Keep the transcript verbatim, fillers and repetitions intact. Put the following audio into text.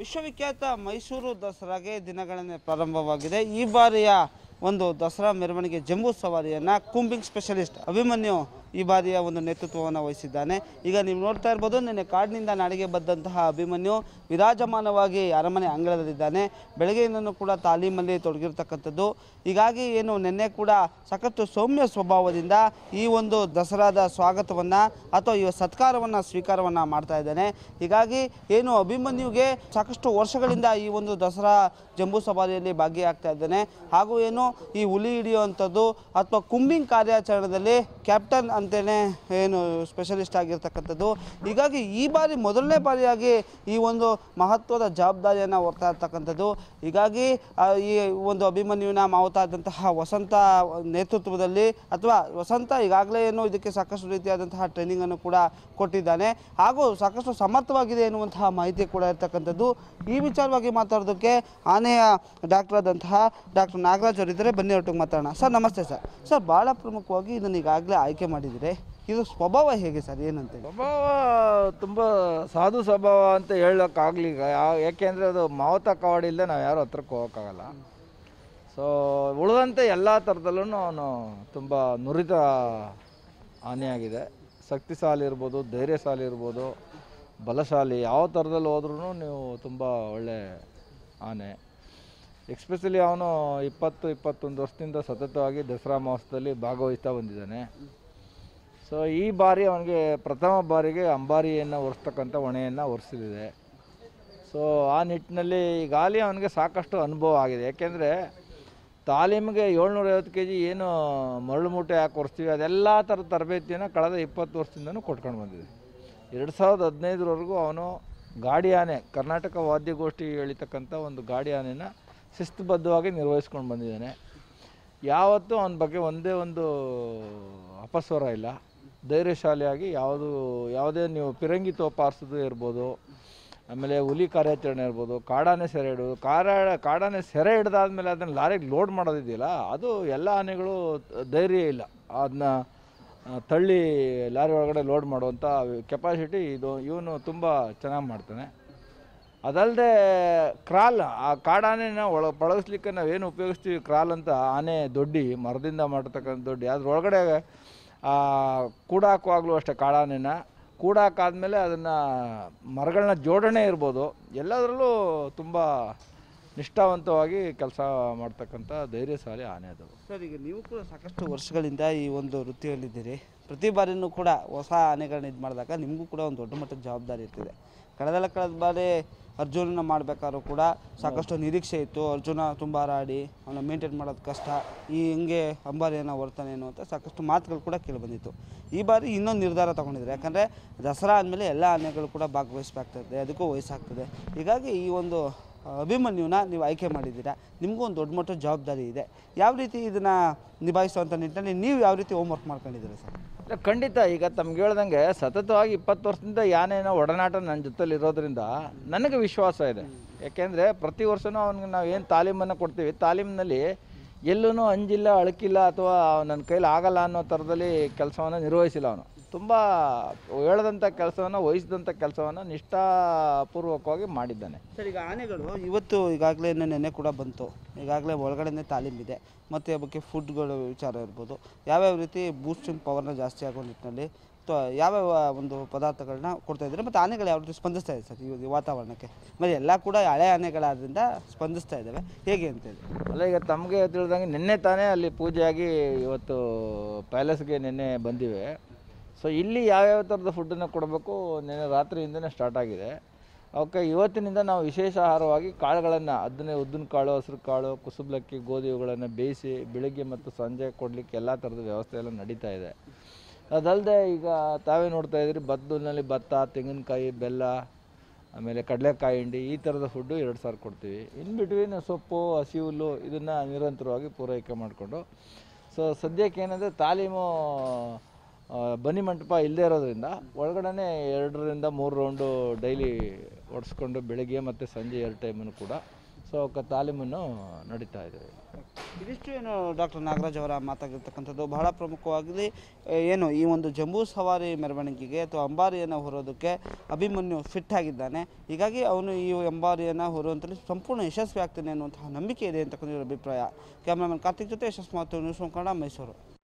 ವಿಶ್ವವಿಖ್ಯಾತ ಮೈಸೂರು ದಸರಾಗೆ ದಿನಗಣನೆ ಪ್ರಾರಂಭವಾಗಿದೆ. ಈ ಬಾರಿಯ ಒಂದು ದಸರಾ ಮೆರವಣಿಗೆ ಜಂಬೂ ಸವಾರಿಯನ್ನು ಕೂಂಬಿಂಗ್ ಸ್ಪೆಷಲಿಸ್ಟ್ ಅಭಿಮನ್ಯು ಈ ಬಾರಿಯ ಒಂದು ನೇತೃತ್ವವನ್ನು ವಹಿಸಿದ್ದಾನೆ. ಈಗ ನೀವು ನೋಡ್ತಾ ಇರ್ಬೋದು, ನಿನ್ನೆ ಕಾಡಿನಿಂದ ನಾಡಿಗೆ ಬಂದಂತಹ ಅಭಿಮನ್ಯು ವಿರಾಜಮಾನವಾಗಿ ಅರಮನೆ ಅಂಗಳದಲ್ಲಿದ್ದಾನೆ. ಬೆಳಗ್ಗೆಯಿಂದನೂ ಕೂಡ ತಾಲೀಮಲ್ಲಿ ತೊಡಗಿರ್ತಕ್ಕಂಥದ್ದು. ಹೀಗಾಗಿ ಏನು ನಿನ್ನೆ ಕೂಡ ಸಾಕಷ್ಟು ಸೌಮ್ಯ ಸ್ವಭಾವದಿಂದ ಈ ಒಂದು ದಸರಾದ ಸ್ವಾಗತವನ್ನು ಅಥವಾ ಈ ಸತ್ಕಾರವನ್ನು ಸ್ವೀಕಾರವನ್ನು ಮಾಡ್ತಾ ಇದ್ದಾನೆ. ಹೀಗಾಗಿ ಏನು ಅಭಿಮನ್ಯುಗೆ ಸಾಕಷ್ಟು ವರ್ಷಗಳಿಂದ ಈ ಒಂದು ದಸರಾ ಜಂಬೂ ಸವಾರಿಯಲ್ಲಿ ಭಾಗಿಯಾಗ್ತಾ ಇದ್ದಾನೆ. ಹಾಗೂ ಏನು ಈ ಹುಲಿ ಹಿಡಿಯುವಂಥದ್ದು ಅಥವಾ ಕೂಂಬಿಂಗ್ ಕಾರ್ಯಾಚರಣೆಯಲ್ಲಿ ಕ್ಯಾಪ್ಟನ್ ಅಂತಲೇ ಏನು ಸ್ಪೆಷಲಿಸ್ಟ್ ಆಗಿರ್ತಕ್ಕಂಥದ್ದು. ಹೀಗಾಗಿ ಈ ಬಾರಿ ಮೊದಲನೇ ಬಾರಿಯಾಗಿ ಈ ಒಂದು ಮಹತ್ವದ ಜವಾಬ್ದಾರಿಯನ್ನು ಹೊರ್ತಾ ಇರ್ತಕ್ಕಂಥದ್ದು. ಹೀಗಾಗಿ ಈ ಒಂದು ಅಭಿಮನ್ಯುವಿನ ಮಾವುತಾದಂತಹ ವಸಂತ ನೇತೃತ್ವದಲ್ಲಿ ಅಥವಾ ವಸಂತ ಈಗಾಗಲೇ ಏನು ಇದಕ್ಕೆ ಸಾಕಷ್ಟು ರೀತಿಯಾದಂತಹ ಟ್ರೈನಿಂಗನ್ನು ಕೂಡ ಕೊಟ್ಟಿದ್ದಾನೆ. ಹಾಗೂ ಸಾಕಷ್ಟು ಸಮರ್ಥವಾಗಿದೆ ಎನ್ನುವಂತಹ ಮಾಹಿತಿ ಕೂಡ ಇರ್ತಕ್ಕಂಥದ್ದು. ಈ ವಿಚಾರವಾಗಿ ಮಾತಾಡೋದಕ್ಕೆ ಆನೆಯ ಡಾಕ್ಟರ್ ಆದಂತಹ ಡಾಕ್ಟರ್ ನಾಗರಾಜ್ ಅವರಿದ್ದರೆ ಬನ್ನಿ, ಒಟ್ಟಿಗೆ ಮಾತಾಡೋಣ. ಸರ್ ನಮಸ್ತೆ ಸರ್. ಸರ್, ಭಾಳ ಪ್ರಮುಖವಾಗಿ ಇದನ್ನು ಈಗಾಗಲೇ ಆಯ್ಕೆ ಮಾಡಿ ಇದು ಸ್ವಭಾವ ಹೇಗೆ ಸರ್, ಏನಂತ? ಸ್ವಭಾವ ತುಂಬ ಸಾಧು ಸ್ವಭಾವ ಅಂತ ಹೇಳೋಕ್ಕಾಗಲಿ. ಯಾಕೆಂದರೆ ಅದು ಮಾವುತ ಕವಾಡಿಲ್ಲದೆ ನಾವು ಯಾರು ಹತ್ರಕ್ಕೆ ಹೋಗೋಕ್ಕಾಗಲ್ಲ. ಸೊ ಉಳಿದಂತೆ ಎಲ್ಲ ಥರದಲ್ಲೂ ಅವನು ತುಂಬ ನುರಿತ ಆನೆಯಾಗಿದೆ. ಶಕ್ತಿಶಾಲಿ ಇರ್ಬೋದು, ಧೈರ್ಯಶಾಲಿ ಇರ್ಬೋದು, ಬಲಶಾಲಿ, ಯಾವ ಥರದಲ್ಲಿ ಹೋದ್ರೂ ನೀವು ತುಂಬ ಒಳ್ಳೆ ಆನೆ. ಎಕ್ಸ್ಪೆಷಲಿ ಅವನು ಇಪ್ಪತ್ತು ಇಪ್ಪತ್ತೊಂದು ವರ್ಷದಿಂದ ಸತತವಾಗಿ ದಸರಾ ಮಹೋತ್ಸವದಲ್ಲಿ ಭಾಗವಹಿಸ್ತಾ ಬಂದಿದ್ದಾನೆ. ಸೊ ಈ ಬಾರಿ ಅವನಿಗೆ ಪ್ರಥಮ ಬಾರಿಗೆ ಅಂಬಾರಿಯನ್ನು ಒರೆಸ್ತಕ್ಕಂಥ ಹೊಣೆಯನ್ನು ಒರೆಸಿದೆ. ಸೊ ಆ ನಿಟ್ಟಿನಲ್ಲಿ ಈಗಾಗಲೇ ಅವನಿಗೆ ಸಾಕಷ್ಟು ಅನುಭವ ಆಗಿದೆ. ಯಾಕೆಂದರೆ ತಾಲೀಮಿಗೆ ಏಳ್ನೂರೈವತ್ತು ಕೆ ಜಿ ಏನು ಮರಳು ಮೂಟೆ ಹಾಕಿ ಒರೆಸ್ತೀವಿ, ಅದೆಲ್ಲ ಥರದ ತರಬೇತಿಯನ್ನು ಕಳೆದ ಇಪ್ಪತ್ತು ವರ್ಷದಿಂದನೂ ಕೊಟ್ಕೊಂಡು ಬಂದಿದೆ. ಎರಡು ಸಾವಿರದ ಹದಿನೈದರವರೆಗೂ ಅವನು ಗಾಡಿ ಆನೆ, ಕರ್ನಾಟಕ ವಾದ್ಯಗೋಷ್ಠಿ ಎಳಿತಕ್ಕಂಥ ಒಂದು ಗಾಡಿ ಆನೆಯನ್ನು ಶಿಸ್ತುಬದ್ಧವಾಗಿ ನಿರ್ವಹಿಸ್ಕೊಂಡು ಬಂದಿದ್ದಾನೆ. ಯಾವತ್ತೂ ಅವನ ಬಗ್ಗೆ ಒಂದೇ ಒಂದು ಅಪಸ್ವರ ಇಲ್ಲ. ಧೈರ್ಯಶಾಲಿಯಾಗಿ ಯಾವುದು ಯಾವುದೇ ನೀವು ಪಿರಂಗಿ ತೋಪ ಹಾರಿಸೋದು ಇರ್ಬೋದು, ಆಮೇಲೆ ಹುಲಿ ಕಾರ್ಯಾಚರಣೆ ಇರ್ಬೋದು, ಕಾಡಾನೆ ಸೆರೆ ಹಿಡೋದು, ಕಾಡ ಕಾಡಾನೆ ಸೆರೆ ಹಿಡ್ದಾದ್ಮೇಲೆ ಅದನ್ನು ಲಾರಿಗೆ ಲೋಡ್ ಮಾಡೋದಿದೆಯಲ್ಲ, ಅದು ಎಲ್ಲ ಆನೆಗಳು ಧೈರ್ಯ ಇಲ್ಲ ಅದನ್ನ ತಳ್ಳಿ ಲಾರಿ ಒಳಗಡೆ ಲೋಡ್ ಮಾಡುವಂಥ ಕೆಪಾಸಿಟಿ ಇದು ಇವನು ತುಂಬ ಚೆನ್ನಾಗಿ ಮಾಡ್ತಾನೆ. ಅದಲ್ಲದೆ ಕ್ರಾಲ್, ಆ ಕಾಡಾನೆನ ಒಳ ಪಳಗಿಸ್ಲಿಕ್ಕೆ ನಾವೇನು ಉಪಯೋಗಿಸ್ತೀವಿ ಕ್ರಾಲ್ ಅಂತ, ಆನೆ ದೊಡ್ಡಿ ಮರದಿಂದ ಮಾಡ್ತಕ್ಕಂಥ ದೊಡ್ಡಿ, ಅದರೊಳಗಡೆ ಕೂಡ ಹಾಕುವಾಗಲೂ ಅಷ್ಟೇ ಕಾಡಾನೆನ ಕೂಡ ಹಾಕಾದ್ಮೇಲೆ ಅದನ್ನು ಮರಗಳನ್ನ ಜೋಡಣೆ ಇರ್ಬೋದು, ಎಲ್ಲದರಲ್ಲೂ ತುಂಬ ನಿಷ್ಠಾವಂತವಾಗಿ ಕೆಲಸ ಮಾಡ್ತಕ್ಕಂಥ ಧೈರ್ಯಶಾಲಿ ಆನೆ ಅದು. ಸರ್, ಈಗ ನೀವು ಕೂಡ ಸಾಕಷ್ಟು ವರ್ಷಗಳಿಂದ ಈ ಒಂದು ವೃತ್ತಿಯಲ್ಲಿದ್ದೀರಿ. ಪ್ರತಿ ಬಾರಿಯೂ ಕೂಡ ಹೊಸ ಆನೆಗಳನ್ನ ಇದು ಮಾಡಿದಾಗ ನಿಮಗೂ ಕೂಡ ಒಂದು ದೊಡ್ಡ ಮಟ್ಟದ ಜವಾಬ್ದಾರಿ ಇರ್ತದೆ. ಕಳೆದಲ್ಲ ಕಳೆದ ಬಾರಿ ಅರ್ಜುನನ ಮಾಡಬೇಕಾದ್ರೂ ಕೂಡ ಸಾಕಷ್ಟು ನಿರೀಕ್ಷೆ ಇತ್ತು. ಅರ್ಜುನ ತುಂಬ ಹಾರಾಡಿ ಅವನ್ನ ಮೇಂಟೈನ್ ಮಾಡೋದು ಕಷ್ಟ, ಈ ಹಿಂಗೆ ಅಂಬಾರಿಯನ್ನು ಹೊರ್ತಾನೆ ಏನು ಅಂತ ಸಾಕಷ್ಟು ಮಾತುಗಳು ಕೂಡ ಕೇಳಿಬಂದಿತ್ತು. ಈ ಬಾರಿ ಇನ್ನೊಂದು ನಿರ್ಧಾರ ತೊಗೊಂಡಿದ್ದಾರೆ. ಯಾಕಂದರೆ ದಸರಾ ಆದಮೇಲೆ ಎಲ್ಲ ಆನೆಗಳು ಕೂಡ ಭಾಗವಹಿಸಬೇಕಾಗ್ತದೆ, ಅದಕ್ಕೂ ವಯಸ್ಸಾಗ್ತದೆ. ಹೀಗಾಗಿ ಈ ಒಂದು ಅಭಿಮನ್ಯುನ ನೀವು ಆಯ್ಕೆ ಮಾಡಿದ್ದೀರಾ, ನಿಮಗೂ ಒಂದು ದೊಡ್ಡ ಮಟ್ಟದ ಜವಾಬ್ದಾರಿ ಇದೆ. ಯಾವ ರೀತಿ ಇದನ್ನು ನಿಭಾಯಿಸುವಂಥ ನಿಟ್ಟಿನಲ್ಲಿ ನೀವು ಯಾವ ರೀತಿ ಹೋಮ್ವರ್ಕ್ ಮಾಡ್ಕೊಂಡಿದ್ದೀರಾ ಸರ್? ಇಲ್ಲ, ಖಂಡಿತ. ಈಗ ತಮ್ಗೆ ಹೇಳ್ದಂಗೆ ಸತತವಾಗಿ ಇಪ್ಪತ್ತು ವರ್ಷದಿಂದ ಯಾನೇನೋ ಒಡನಾಟ ನನ್ನ ಜೊತೆಲಿ ಇರೋದ್ರಿಂದ ನನಗೆ ವಿಶ್ವಾಸ ಇದೆ. ಯಾಕೆಂದರೆ ಪ್ರತಿ ವರ್ಷವೂ ಅವ್ನಿಗೆ ನಾವು ಏನು ತಾಲೀಮನ್ನು ಕೊಡ್ತೀವಿ, ತಾಲೀಮಿನಲ್ಲಿ ಎಲ್ಲೂ ಅಂಜಿಲ್ಲ, ಅಳಕಿಲ್ಲ, ಅಥವಾ ನನ್ನ ಕೈಲಿ ಆಗಲ್ಲ ಅನ್ನೋ ಥರದಲ್ಲಿ ಕೆಲಸವನ್ನು ನಿರ್ವಹಿಸಿಲ್ಲ. ಅವನು ತುಂಬ ಹೇಳದಂಥ ಕೆಲಸವನ್ನು, ವಹಿಸಿದಂಥ ಕೆಲಸವನ್ನು ನಿಷ್ಠಾಪೂರ್ವಕವಾಗಿ ಮಾಡಿದ್ದಾನೆ. ಸರ್, ಈಗ ಆನೆಗಳು ಇವತ್ತು ಈಗಾಗಲೇ ನೆನೆ ಕೂಡ ಬಂತು, ಈಗಾಗಲೇ ಒಳಗಡೆ ತಾಲೀಮಿದೆ, ಮತ್ತು ಅದಕ್ಕೆ ಫುಡ್ಗಳ ವಿಚಾರ ಇರ್ಬೋದು, ಯಾವ್ಯಾವ ರೀತಿ ಬೂಸ್ಟಿಂಗ್ ಪವರ್ನ ಜಾಸ್ತಿ ಆಗೋ ನಿಟ್ಟಿನಲ್ಲಿ ಅಥವಾ ಯಾವ್ಯಾವ ಒಂದು ಪದಾರ್ಥಗಳನ್ನ ಕೊಡ್ತಾ ಇದ್ದಾರೆ, ಮತ್ತು ಆನೆಗಳು ಯಾವ ರೀತಿ ಸ್ಪಂದಿಸ್ತಾ ಇದೆ ಸರ್ ಈ ವಾತಾವರಣಕ್ಕೆ? ಮತ್ತು ಎಲ್ಲ ಕೂಡ ಹಳೆ ಆನೆಗಳಾದ್ರಿಂದ ಸ್ಪಂದಿಸ್ತಾ ಇದ್ದಾವೆ ಹೇಗೆ ಅಂತ ಹೇಳಿ. ಅಲ್ಲ, ಈಗ ತಮಗೆ ತಿಳಿದಂಗೆ ನಿನ್ನೆ ತಾನೇ ಅಲ್ಲಿ ಪೂಜೆಯಾಗಿ ಇವತ್ತು ಪ್ಯಾಲೇಸ್ಗೆ ನಿನ್ನೆ ಬಂದಿವೆ. ಸೊ ಇಲ್ಲಿ ಯಾವ್ಯಾವ ಥರದ ಫುಡ್ಡನ್ನು ಕೊಡಬೇಕು ನಿನ್ನೆ ರಾತ್ರಿಯಿಂದನೇ ಸ್ಟಾರ್ಟ್ ಆಗಿದೆ. ಅವಕ್ಕೆ ಇವತ್ತಿನಿಂದ ನಾವು ವಿಶೇಷ ಆಹಾರವಾಗಿ ಕಾಳುಗಳನ್ನು, ಅದನ್ನೇ ಉದ್ದಿನ ಕಾಳು, ಹಸಿರು ಕಾಳು, ಕುಸುಬ್ಲಕ್ಕಿ, ಗೋಧಿ, ಇವುಗಳನ್ನು ಬೇಯಿಸಿ ಬೆಳಿಗ್ಗೆ ಮತ್ತು ಸಂಜೆ ಕೊಡಲಿಕ್ಕೆ ಎಲ್ಲ ಥರದ ವ್ಯವಸ್ಥೆ ಎಲ್ಲ ನಡೀತಾ ಇದೆ. ಅದಲ್ಲದೆ ಈಗ ತಾವೇ ನೋಡ್ತಾ ಇದ್ದೀರಿ, ಬದ್ದೂರಿನಲ್ಲಿ ಭತ್ತ, ತೆಂಗಿನಕಾಯಿ, ಬೆಲ್ಲ, ಆಮೇಲೆ ಕಡಲೆಕಾಯಿ ಹಿಂಡಿ, ಈ ಥರದ ಫುಡ್ಡು ಎರಡು ಸಾವಿರ ಕೊಡ್ತೀವಿ. ಇನ್ ಬಿಟ್ವೀನ್ ಸೊಪ್ಪು, ಹಸಿ ಹುಲ್ಲು ಇದನ್ನು ನಿರಂತರವಾಗಿ ಪೂರೈಕೆ ಮಾಡಿಕೊಂಡು. ಸೊ ಸದ್ಯಕ್ಕೆ ಏನಂದರೆ ತಾಲೀಮು ಬನ್ನಿ ಮಂಟಪ ಇಲ್ಲದೆ ಇರೋದ್ರಿಂದ ಒಳಗಡೆ ಎರಡರಿಂದ ಮೂರು ರೌಂಡು ಡೈಲಿ ಓಡಿಸ್ಕೊಂಡು ಬೆಳಗ್ಗೆ ಮತ್ತು ಸಂಜೆ ಎರಡು ಟೈಮನ್ನು ಕೂಡ So Katalimano Naditaide. Idistu Doctor Nagrajavara Matakantado Bhara Promukovagli, Yeno Ivondo Jambusavari, Mervaniki, to Ambariana Horoduke, Abhimanyu fit Hagidane, Igagi Aunu Ambariana Horontal, Sampuna Shaswakten and Namiki and Takura Bipra. Cameraman Katik to Teshas Matu Nusum Kara Mysoro.